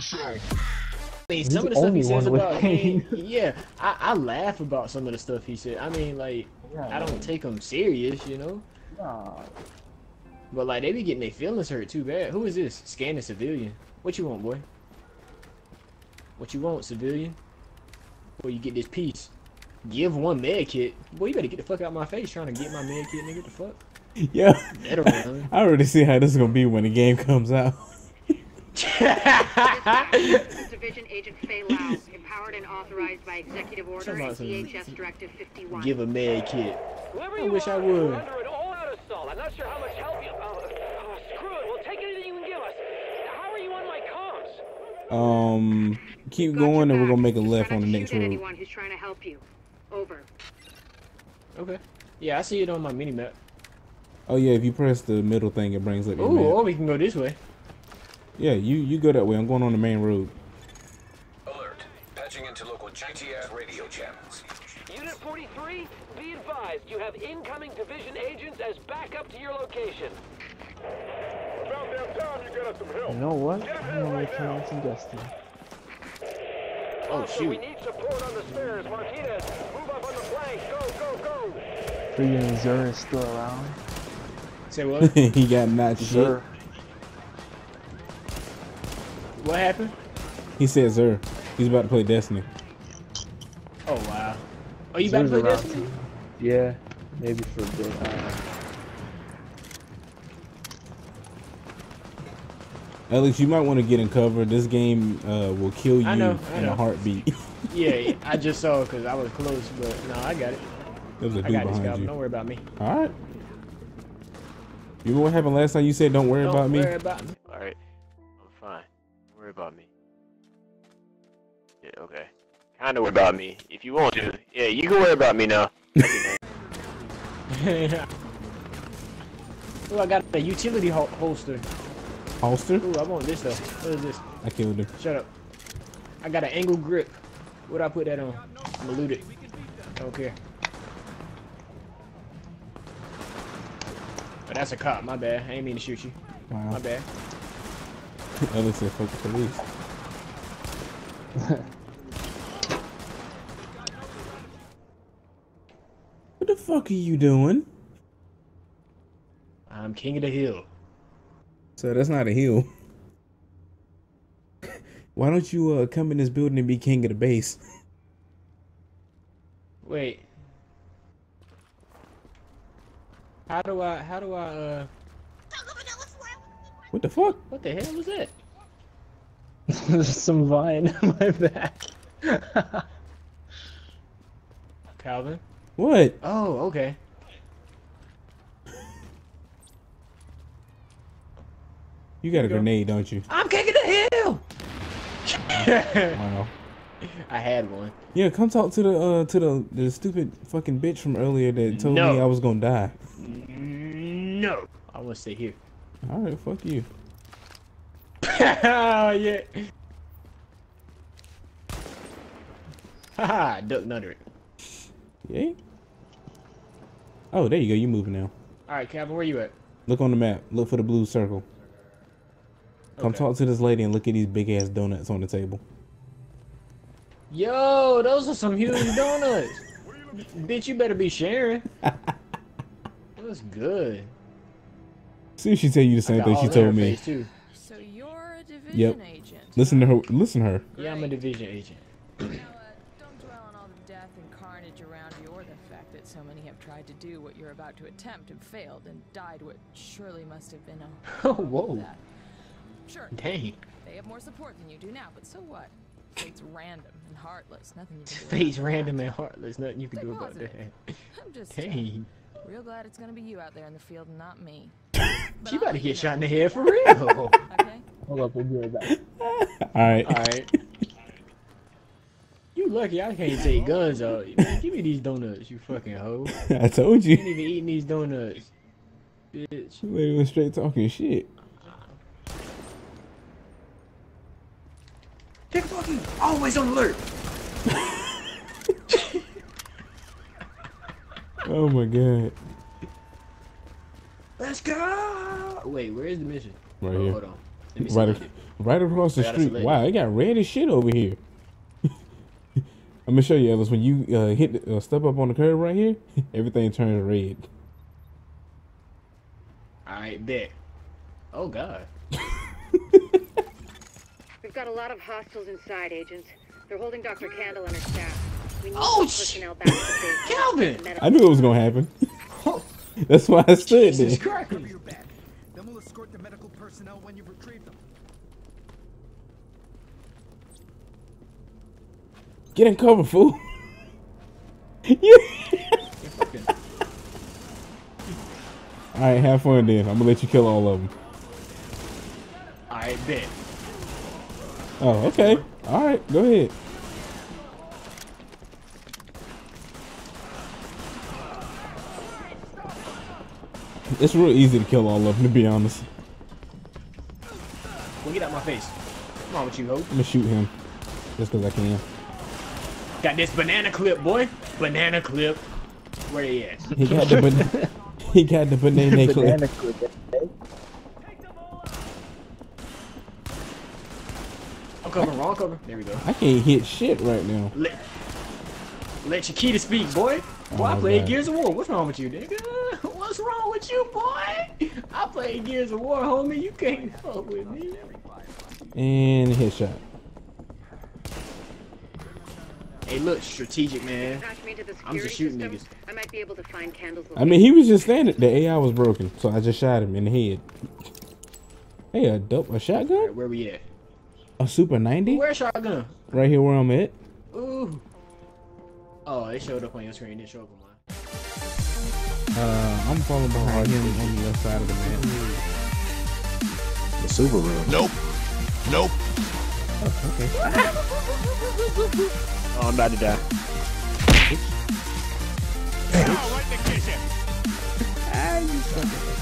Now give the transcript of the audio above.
Some of the stuff he says about me, yeah, I laugh about some of the stuff he said. I mean, like, yeah, I don't take him serious, you know? Nah. But, like, they be getting their feelings hurt too bad. Who is this? Scanning civilian. What you want, boy? What you want, civilian? Boy, you get this piece. Give one med kit. Boy, you better get the fuck out of my face trying to get my med kit, nigga. The fuck? Yeah. I already see how this is going to be when the game comes out. Division Agent Fay Lau, empowered and authorized by Executive Order and DHS Directive 51. Give a med kit. I wish I would. I'm not sure how much help you... Oh, screw it. We'll take anything you can give us. How are you on my comms? Keep going and we're going to make a left on the next road. Anyone who's trying to help you. Over. Okay. Yeah, I see it on my mini-map. Oh, yeah. If you press the middle thing, it brings up your map. Or we can go this way. Yeah, you go that way. I'm going on the main road. Alert. Patching into local GTF radio channels. Unit 43, be advised. You have incoming division agents as backup to your location. About damn time you got us some help. You know what? I'm gonna wait for some Destiny. Oh, shoot. We need support on the stairs. Martinez, move up on the flank. Go, go, go. Freaking Zura is still around. Say what? He got mad shit. What happened? He said Zer. He's about to play Destiny. Oh wow. Oh, you about to play Destiny? Yeah, maybe for a bit. Alex, you might want to get in cover. This game will kill you in a heartbeat. Yeah, I just saw because I was close, but no, I got it. There was a dude behind you. Don't worry about me. All right. You remember what happened last time? You said don't worry about me. Don't worry about me. All right. About me. Yeah, okay. Kinda worry about me. If you want to. Yeah, you can worry about me now. Oh, I got a utility holster. Holster? Oh, I want this though. What is this? I killed him. Shut up. I got an angle grip. What'd I put that on? I'ma loot it. I don't care. Oh, that's a cop. My bad. I ain't mean to shoot you. Wow. My bad. Other said fuck the police. What the fuck are you doing? I'm king of the hill. So that's not a hill. Why don't you come in this building and be king of the base? Wait. How do I What the fuck? What the hell was that? There's some vine on my back. Calvin? What? Oh, okay. You got a grenade, don't you? I'm kicking the hill! Wow. I had one. Yeah, come talk to the stupid fucking bitch from earlier that told me I was gonna die. No. I wanna stay here. Alright, fuck you. Oh, yeah. Haha, ducked under it. Yeah. Oh, there you go. You moving now. Alright, Calvin, where you at? Look on the map. Look for the blue circle. Okay. Come talk to this lady and look at these big ass donuts on the table. Yo, those are some huge donuts. Bitch, you better be sharing. That's good. See, she tell you the same thing she told me. So you're a division agent. Listen to her. Listen to her. Yeah, I'm a division agent. Now, don't dwell on all the death and carnage around you, or the fact that so many have tried to do what you're about to attempt and failed and died. What surely must have been a. Oh, whoa. Sure. Dang. They have more support than you do now, but so what? Fate's random and heartless. Nothing you can do. Fate's random and heartless. Nothing you can do about that. I'm just. Dang. Real glad it's gonna be you out there in the field, and not me. But you gotta get shot in the head for real. Okay. Hold up, we'll be right back. Alright. Alright. You lucky I can't take guns out. Man, give me these donuts, you fucking hoe. I told you. You ain't even eating these donuts. Bitch. You lady went straight talking shit. Take a fucking always on alert. Oh my god. Let's go! Wait, where is the mission? Right here. Hold on. Right across the street. Wow, it got red as shit over here. I'm gonna show you, Ellis. When you step up on the curb right here, everything turns red. All right, bet. Oh God. We've got a lot of hostiles inside, agents. They're holding Dr. Candle and her staff. We need personnel back to Calvin. I knew it was gonna happen. That's why I stood there. Jesus Christ. Then we'll escort the medical personnel when you retrieve them. Get in cover, fool. Alright, have fun then. I'm gonna let you kill all of them. I bet. Oh, okay. Alright, go ahead. It's real easy to kill all of them, to be honest. Well, get out of my face. Come on with you, ho. I'm gonna shoot him. Just because I can. Got this banana clip, boy. Banana clip. Where he is? He got the banana. He got the banana clip. Banana clip. I'm covering. Wrong cover. There we go. I can't hit shit right now. Let Chiquita speak, boy. Boy, I played Gears of War. What's wrong with you, nigga? What's wrong with you, boy? I played Gears of War, homie. You can't fuck with me. And headshot. Hey, look, strategic, man. I'm just shooting niggas. I might be able to find Candle's location. I mean, he was just standing. The AI was broken, so I just shot him in the head. Hey, a shotgun? Right, where we at? A Super 90? Where's shotgun? Right here where I'm at. Ooh. Oh, it showed up on your screen. It didn't show up on mine. I'm falling behind him on the left side of the map. The Super room. Nope. Nope. Oh, okay. Oh, I'm about to die. Ah, you sucker.